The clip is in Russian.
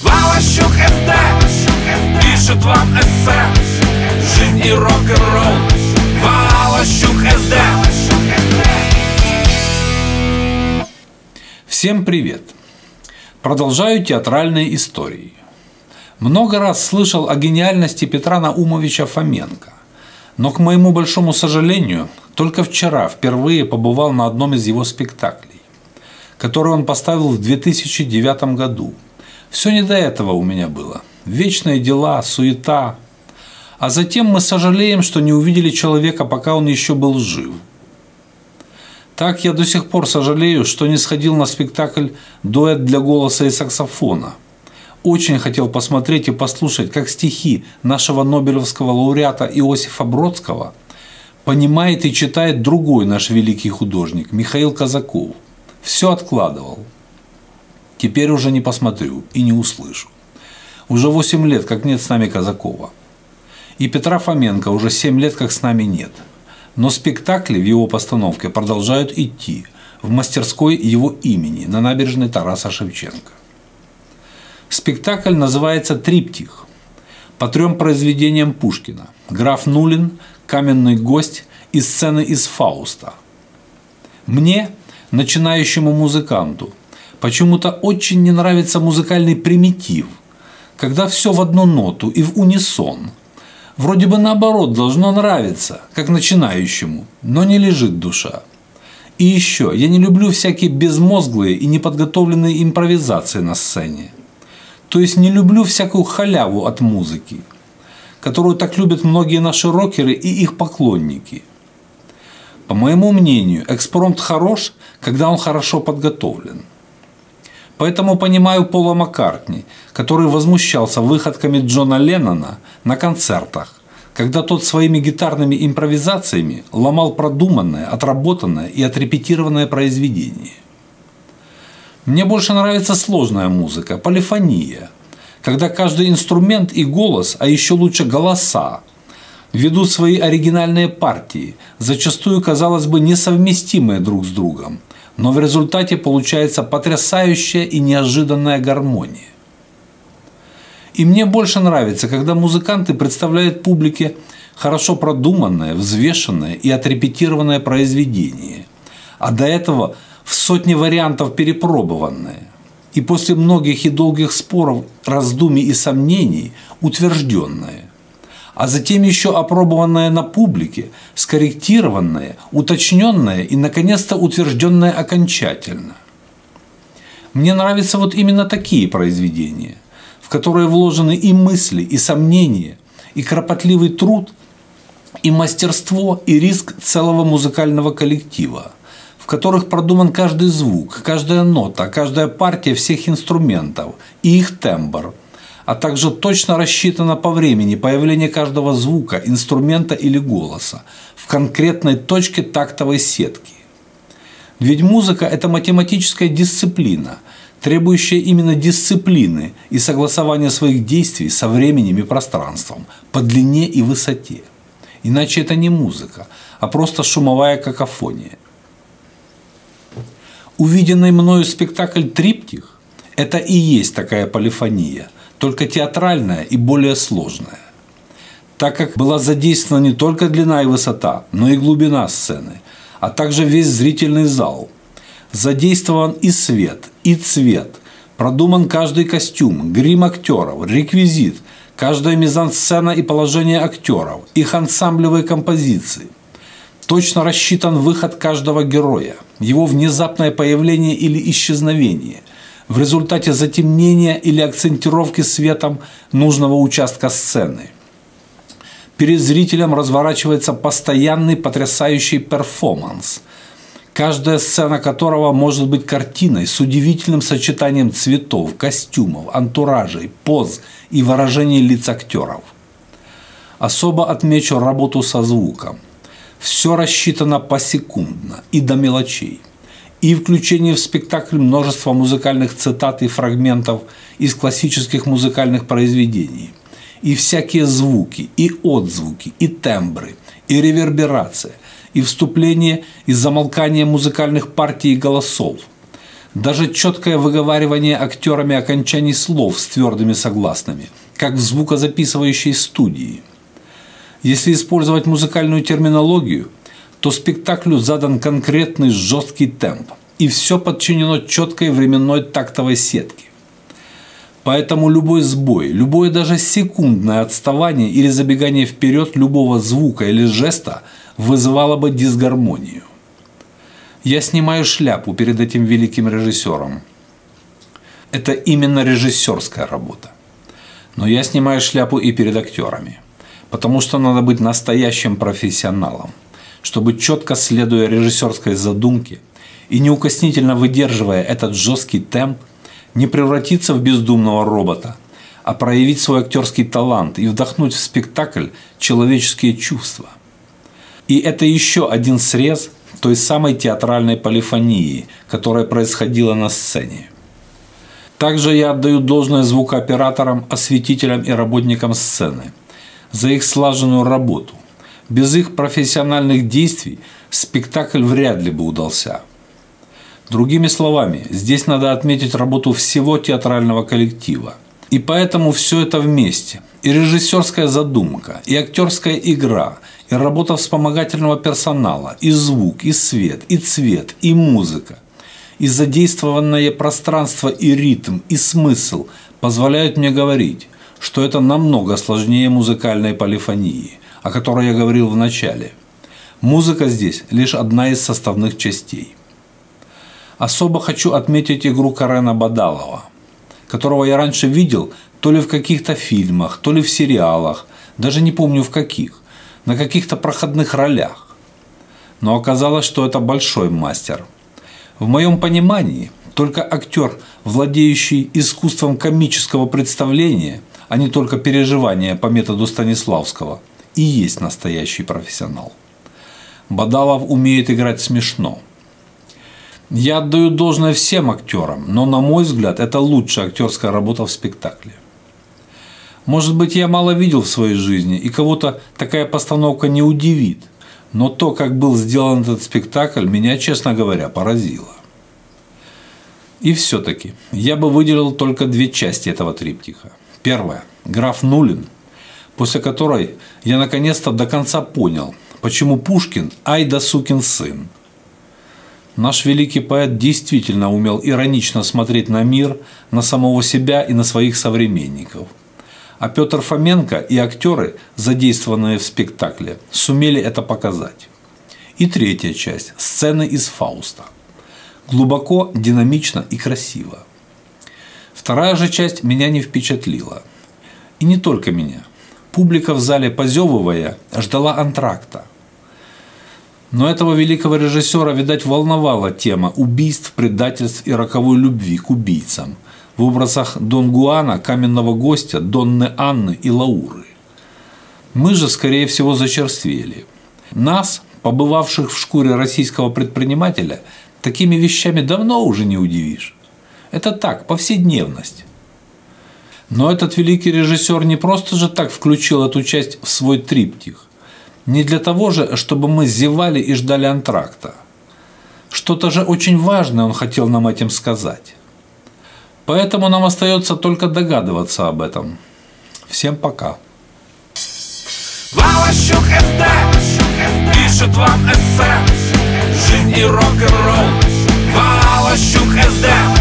Волощук СД пишет вам эссе. Жизнь и рок-н-ролл. Волощук СД. Всем привет! Продолжаю театральные истории. Много раз слышал о гениальности Петра Наумовича Фоменко, но, к моему большому сожалению, только вчера впервые побывал на одном из его спектаклей, который он поставил в 2009 году. Все не до этого у меня было. Вечные дела, суета. А затем мы сожалеем, что не увидели человека, пока он еще был жив. Так я до сих пор сожалею, что не сходил на спектакль «Дуэт для голоса и саксофона». Очень хотел посмотреть и послушать, как стихи нашего нобелевского лауреата Иосифа Бродского понимает и читает другой наш великий художник Михаил Казаков. Все откладывал. Теперь уже не посмотрю и не услышу. Уже 8 лет, как нет с нами Казакова. И Петра Фоменко уже 7 лет, как с нами нет. Но спектакли в его постановке продолжают идти в мастерской его имени на набережной Тараса Шевченко. Спектакль называется «Триптих» по 3 произведениям Пушкина: «Граф Нулин», «Каменный гость» и сцены из «Фауста». Мне, начинающему музыканту, почему-то очень не нравится музыкальный примитив, когда все в одну ноту и в унисон. Вроде бы наоборот должно нравиться, как начинающему, но не лежит душа. И еще, я не люблю всякие безмозглые и неподготовленные импровизации на сцене. То есть не люблю всякую халяву от музыки, которую так любят многие наши рокеры и их поклонники. По моему мнению, экспромт хорош, когда он хорошо подготовлен. Поэтому понимаю Пола Маккартни, который возмущался выходками Джона Леннона на концертах, когда тот своими гитарными импровизациями ломал продуманное, отработанное и отрепетированное произведение. Мне больше нравится сложная музыка, полифония, когда каждый инструмент и голос, а еще лучше голоса, ведут свои оригинальные партии, зачастую, казалось бы, несовместимые друг с другом, но в результате получается потрясающая и неожиданная гармония. И мне больше нравится, когда музыканты представляют публике хорошо продуманное, взвешенное и отрепетированное произведение, а до этого в сотни вариантов перепробованное, и после многих и долгих споров, раздумий и сомнений утвержденное, а затем еще опробованное на публике, скорректированное, уточненное и, наконец-то, утвержденное окончательно. Мне нравятся вот именно такие произведения, в которые вложены и мысли, и сомнения, и кропотливый труд, и мастерство, и риск целого музыкального коллектива, в которых продуман каждый звук, каждая нота, каждая партия всех инструментов и их тембр, а также точно рассчитано по времени появление каждого звука, инструмента или голоса в конкретной точке тактовой сетки. Ведь музыка – это математическая дисциплина, требующая именно дисциплины и согласования своих действий со временем и пространством, по длине и высоте. Иначе это не музыка, а просто шумовая какофония. Увиденный мною спектакль «Триптих» – это и есть такая полифония, только театральная и более сложная, так как была задействована не только длина и высота, но и глубина сцены, а также весь зрительный зал. Задействован и свет, и цвет, продуман каждый костюм, грим актеров, реквизит, каждая мизансцена и положение актеров, их ансамблевые композиции. Точно рассчитан выход каждого героя, его внезапное появление или исчезновение в результате затемнения или акцентировки светом нужного участка сцены. Перед зрителем разворачивается постоянный потрясающий перформанс, каждая сцена которого может быть картиной с удивительным сочетанием цветов, костюмов, антуражей, поз и выражений лиц актеров. Особо отмечу работу со звуком. Все рассчитано посекундно и до мелочей. И включение в спектакль множества музыкальных цитат и фрагментов из классических музыкальных произведений. И всякие звуки, и отзвуки, и тембры, и реверберация, и вступление и замолкание музыкальных партий и голосов. Даже четкое выговаривание актерами окончаний слов с твердыми согласными, как в звукозаписывающей студии. Если использовать музыкальную терминологию, то спектаклю задан конкретный жесткий темп, и все подчинено четкой временной тактовой сетке. Поэтому любой сбой, любое даже секундное отставание или забегание вперед любого звука или жеста вызывало бы дисгармонию. Я снимаю шляпу перед этим великим режиссером. Это именно режиссерская работа. Но я снимаю шляпу и перед актерами, потому что надо быть настоящим профессионалом, чтобы четко следуя режиссерской задумке и неукоснительно выдерживая этот жесткий темп, не превратиться в бездумного робота, а проявить свой актерский талант и вдохнуть в спектакль человеческие чувства. И это еще один срез той самой театральной полифонии, которая происходила на сцене. Также я отдаю должное звукооператорам, осветителям и работникам сцены за их слаженную работу. Без их профессиональных действий спектакль вряд ли бы удался. Другими словами, здесь надо отметить работу всего театрального коллектива. И поэтому все это вместе. И режиссерская задумка, и актерская игра, и работа вспомогательного персонала, и звук, и свет, и цвет, и музыка. И задействованное пространство, и ритм, и смысл позволяют мне говорить, что это намного сложнее музыкальной полифонии, о которой я говорил в начале. Музыка здесь лишь одна из составных частей. Особо хочу отметить игру Карена Бадалова, которого я раньше видел то ли в каких-то фильмах, то ли в сериалах, даже не помню в каких, на каких-то проходных ролях. Но оказалось, что это большой мастер. В моем понимании, только актер, владеющий искусством комического представления, а не только переживания по методу Станиславского, и есть настоящий профессионал. Бадалов умеет играть смешно. Я отдаю должное всем актерам, но, на мой взгляд, это лучшая актерская работа в спектакле. Может быть, я мало видел в своей жизни, и кого-то такая постановка не удивит, но то, как был сделан этот спектакль, меня, честно говоря, поразило. И все-таки я бы выделил только две части этого триптиха. Первая – «Граф Нулин», после которой я наконец-то до конца понял, почему Пушкин – «Ай да сукин сын». Наш великий поэт действительно умел иронично смотреть на мир, на самого себя и на своих современников. А Петр Фоменко и актеры, задействованные в спектакле, сумели это показать. И третья часть – сцены из «Фауста». Глубоко, динамично и красиво. Вторая же часть меня не впечатлила. И не только меня. Публика в зале, позевывая, ждала антракта. Но этого великого режиссера, видать, волновала тема убийств, предательств и роковой любви к убийцам в образах Дон Гуана, Каменного гостя, Донны Анны и Лауры. Мы же, скорее всего, зачерствели. Нас, побывавших в шкуре российского предпринимателя, такими вещами давно уже не удивишь. Это так, повседневность. Но этот великий режиссер не просто же так включил эту часть в свой триптих. Не для того же, чтобы мы зевали и ждали антракта. Что-то же очень важное он хотел нам этим сказать. Поэтому нам остается только догадываться об этом. Всем пока. Волощук СД пишет вам эссе. Жизнь и рок-н-ролл. Волощук СД.